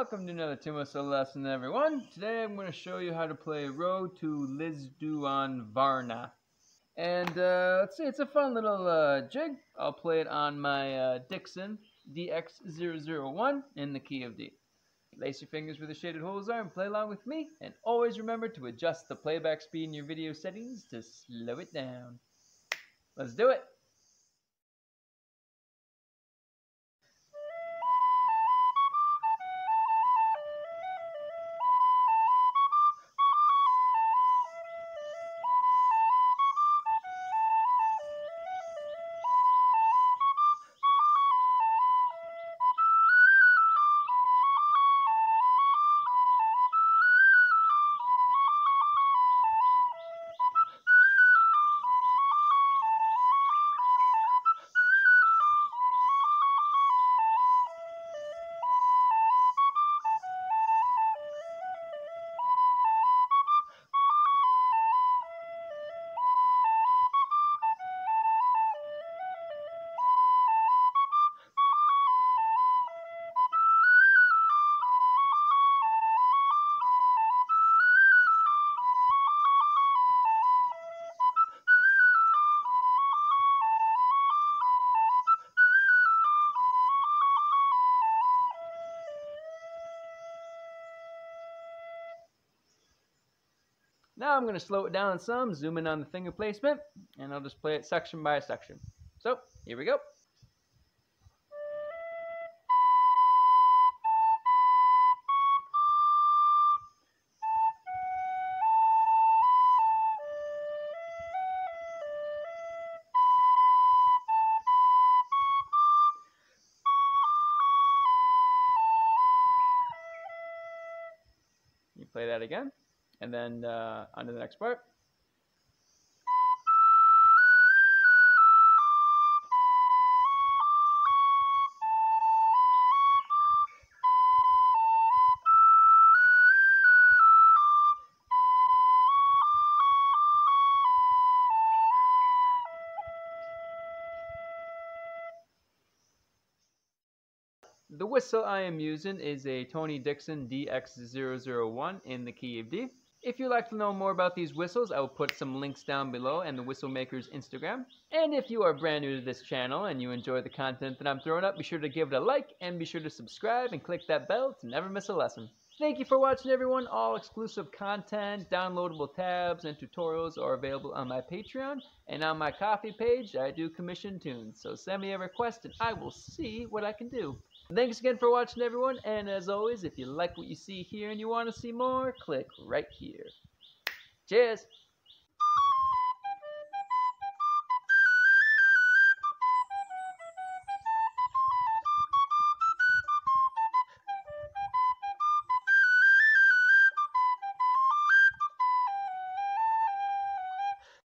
Welcome to another Timosel lesson, everyone. Today I'm going to show you how to play Road to Lisdoonvarna. And let's see, it's a fun little jig. I'll play it on my Dixon DX001 in the key of D. Lace your fingers where the shaded holes are and play along with me. And always remember to adjust the playback speed in your video settings to slow it down. Let's do it. Now I'm going to slow it down some, zoom in on the finger placement, and I'll just play it section by section. So, here we go. You play that again. And then on to the next part. The whistle I am using is a Tony Dixon DX001 in the key of D. If you'd like to know more about these whistles, I will put some links down below and the Whistle Maker's Instagram. And if you are brand new to this channel and you enjoy the content that I'm throwing up, be sure to give it a like and be sure to subscribe and click that bell to never miss a lesson. Thank you for watching, everyone. All exclusive content, downloadable tabs, and tutorials are available on my Patreon. And on my Ko-fi page, I do commission tunes. So send me a request and I will see what I can do. Thanks again for watching, everyone, and as always, if you like what you see here and you want to see more, click right here. Cheers!